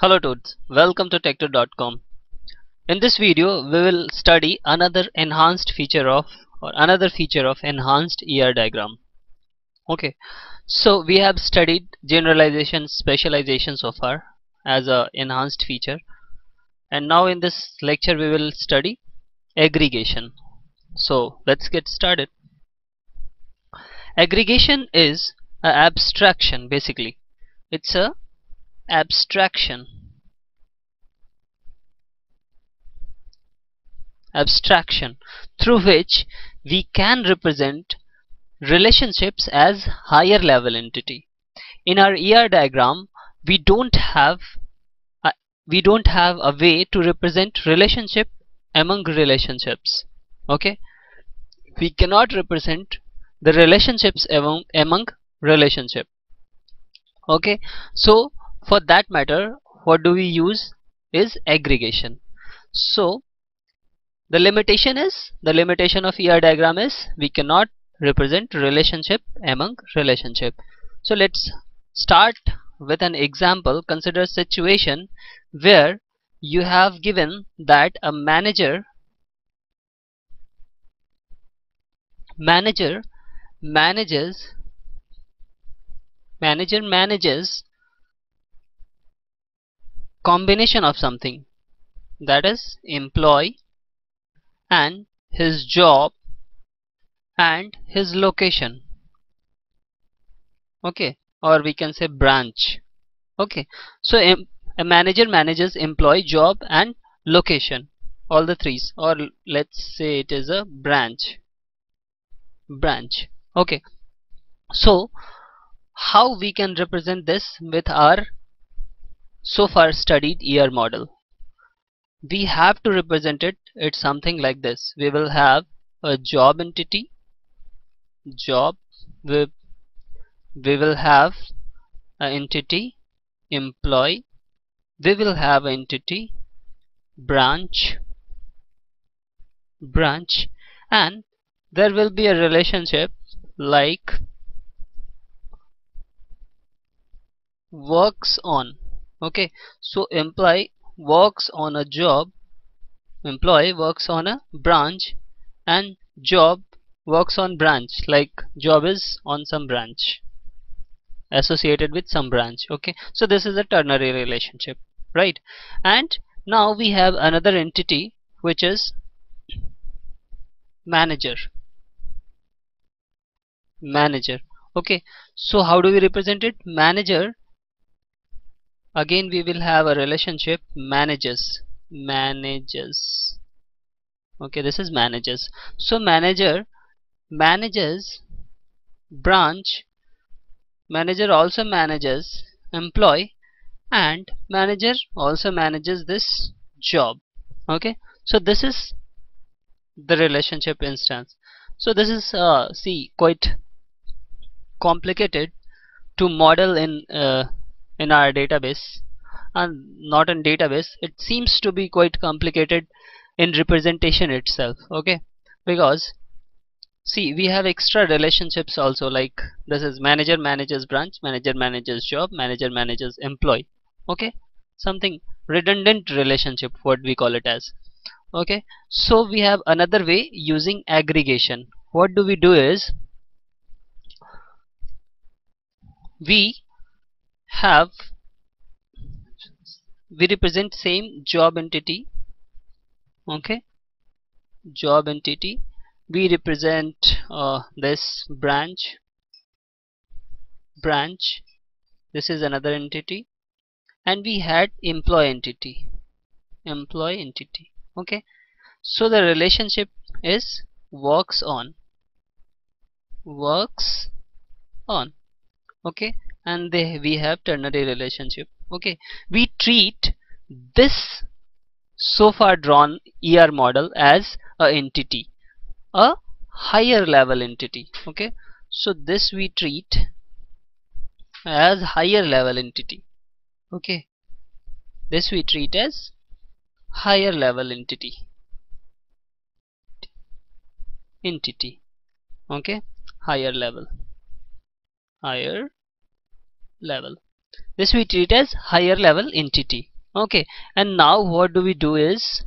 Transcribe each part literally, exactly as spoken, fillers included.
Hello dudes, welcome to Techtud dot com. In this video we will study another enhanced feature of or another feature of enhanced E R diagram. Okay, so we have studied generalization, specialization so far as a enhanced feature, and now in this lecture we will study aggregation. So let's get started. Aggregation is an abstraction, basically it's a abstraction abstraction through which we can represent relationships as higher level entity. In our E R diagram we don't have a, we don't have a way to represent relationship among relationships. Okay, we cannot represent the relationships among among relationship. Okay, so for that matter, what do we use is aggregation. So the limitation is the limitation of E R diagram is we cannot represent relationship among relationship. So let's start with an example. Consider a situation where you have given that a manager manager manages manager manages combination of something, that is employee and his job and his location, okay, or we can say branch. Okay, so a, a manager manages employee, job and location, all the threes, or let's say it is a branch branch okay, so how we can represent this with our so far studied E R model? We have to represent it it's something like this. We will have a job entity, job, we, we will have an entity employee, we will have an entity branch branch and there will be a relationship like works on. Okay, so employee works on a job, employee works on a branch and job works on branch, like job is on some branch, associated with some branch. Okay, so this is a ternary relationship, right? And now we have another entity which is manager manager okay, so how do we represent it? Manager, again we will have a relationship manages manages okay, this is manages. So manager manages branch, manager also manages employee, and manager also manages this job. Okay, so this is the relationship instance. So this is uh, see quite complicated to model in uh, in our database, and not in database, it seems to be quite complicated in representation itself. Okay, because see we have extra relationships also, like this is manager manages branch, manager manages job, manager manages employee. Okay, something redundant relationship, what we call it as. Okay, so we have another way using aggregation. What do we do is we have we represent same job entity. Okay, job entity, we represent uh, this branch branch this is another entity, and we had employee entity employee entity okay, so the relationship is works on works on okay, and they, we have ternary relationship. Okay, we treat this so far drawn E R model as a entity, a higher level entity. Okay, so this we treat as higher level entity. Okay, this we treat as higher level entity entity okay, higher level higher level This we treat as higher level entity. Okay, and now what do we do is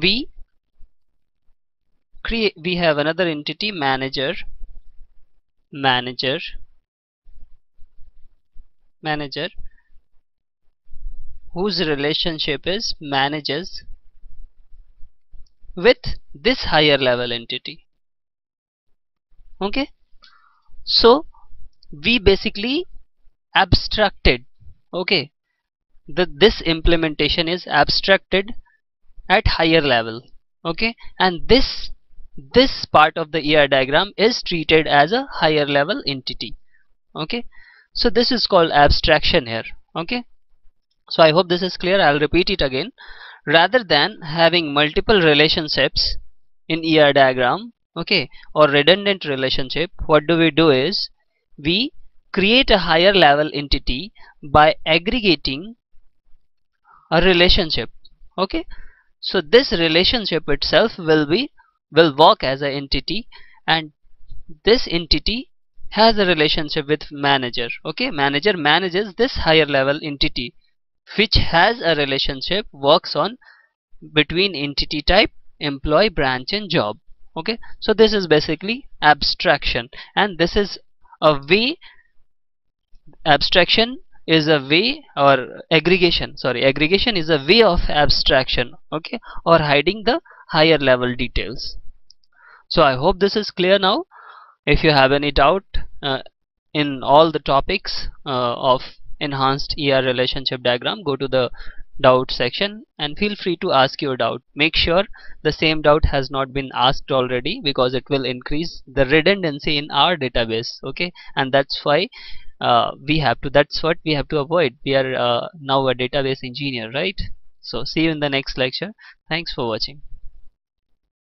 we create, we have another entity, manager, manager, manager, whose relationship is manages with this higher level entity. Okay, so we basically abstracted, okay, the this implementation is abstracted at higher level, okay, and this this part of the E R diagram is treated as a higher level entity. Okay, so this is called abstraction here. Okay, so I hope this is clear. I'll repeat it again. Rather than having multiple relationships in E R diagram, okay, or redundant relationship, what do we do is we create a higher level entity by aggregating a relationship. Okay, so this relationship itself will be will work as an entity, and this entity has a relationship with manager. Okay, manager manages this higher level entity, which has a relationship works on between entity type, employee, branch, and job. Okay, so this is basically abstraction, and this is a way abstraction is a way or aggregation sorry aggregation is a way of abstraction, okay, or hiding the higher level details. So I hope this is clear now. If you have any doubt uh, in all the topics uh, of enhanced E R relationship diagram, go to the doubt section and feel free to ask your doubt. Make sure the same doubt has not been asked already, because it will increase the redundancy in our database. Okay, and that's why uh, we have to that's what we have to avoid. We are uh, now a database engineer, right? So see you in the next lecture. Thanks for watching.